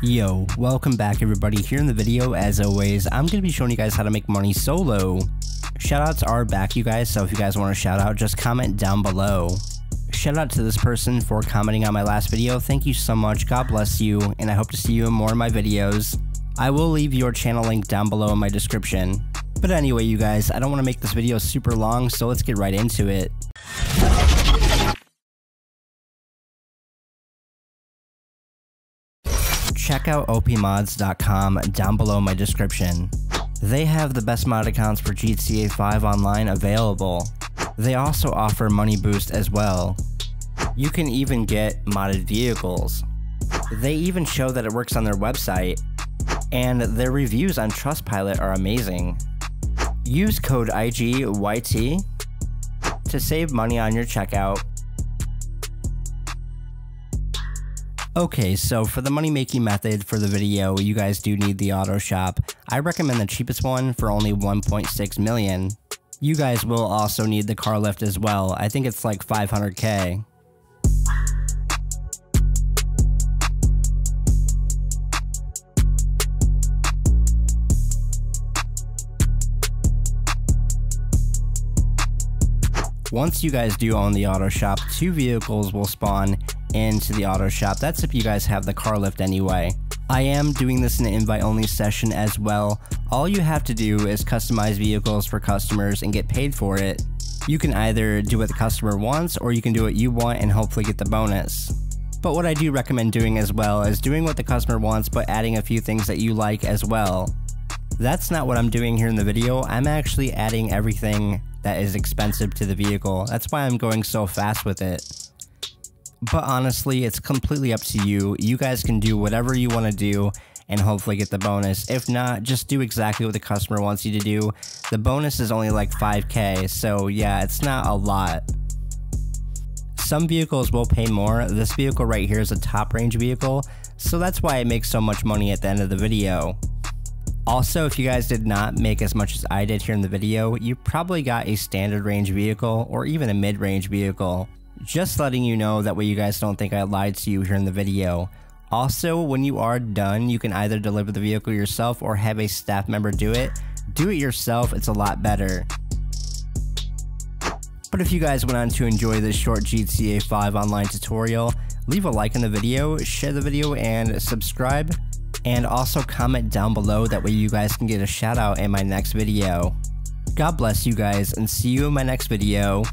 Yo, welcome back everybody. Here in the video, as always, I'm going to be showing you guys how to make money solo. Shoutouts are back, you guys, so if you guys want a shout out, just comment down below. Shout out to this person for commenting on my last video. Thank you so much, God bless you, and I hope to see you in more of my videos. I will leave your channel link down below in my description. But anyway, you guys, I don't want to make this video super long, so let's get right into it. Check out opmods.com down below my description. They have the best mod accounts for GTA 5 online available. They also offer money boost as well. You can even get modded vehicles. They even show that it works on their website, and their reviews on Trustpilot are amazing. Use code IGYT to save money on your checkout. Okay, so for the money-making method for the video, you guys do need the auto shop. I recommend the cheapest one for only 1.6 million. You guys will also need the car lift as well. I think it's like 500K. Once you guys do own the auto shop, two vehicles will spawn into the auto shop. That's if you guys have the car lift anyway. I am doing this in an invite only session as well. All you have to do is customize vehicles for customers and get paid for it. You can either do what the customer wants, or you can do what you want and hopefully get the bonus. But what I do recommend doing as well is doing what the customer wants but adding a few things that you like as well. That's not what I'm doing here in the video. I'm actually adding everything that is expensive to the vehicle. That's why I'm going so fast with it. But honestly, it's completely up to you. You guys can do whatever you want to do and hopefully get the bonus. If not, just do exactly what the customer wants you to do. The bonus is only like 5K, so yeah, it's not a lot. Some vehicles will pay more. This vehicle right here is a top range vehicle, so that's why it makes so much money at the end of the video. Also, if you guys did not make as much as I did here in the video, you probably got a standard range vehicle or even a mid-range vehicle. Just letting you know, that way you guys don't think I lied to you here in the video. Also, when you are done, you can either deliver the vehicle yourself or have a staff member do it. Do it yourself, it's a lot better. But if you guys went on to enjoy this short GTA 5 online tutorial, leave a like on the video, share the video, and subscribe. And also comment down below, that way you guys can get a shout out in my next video. God bless you guys, and see you in my next video.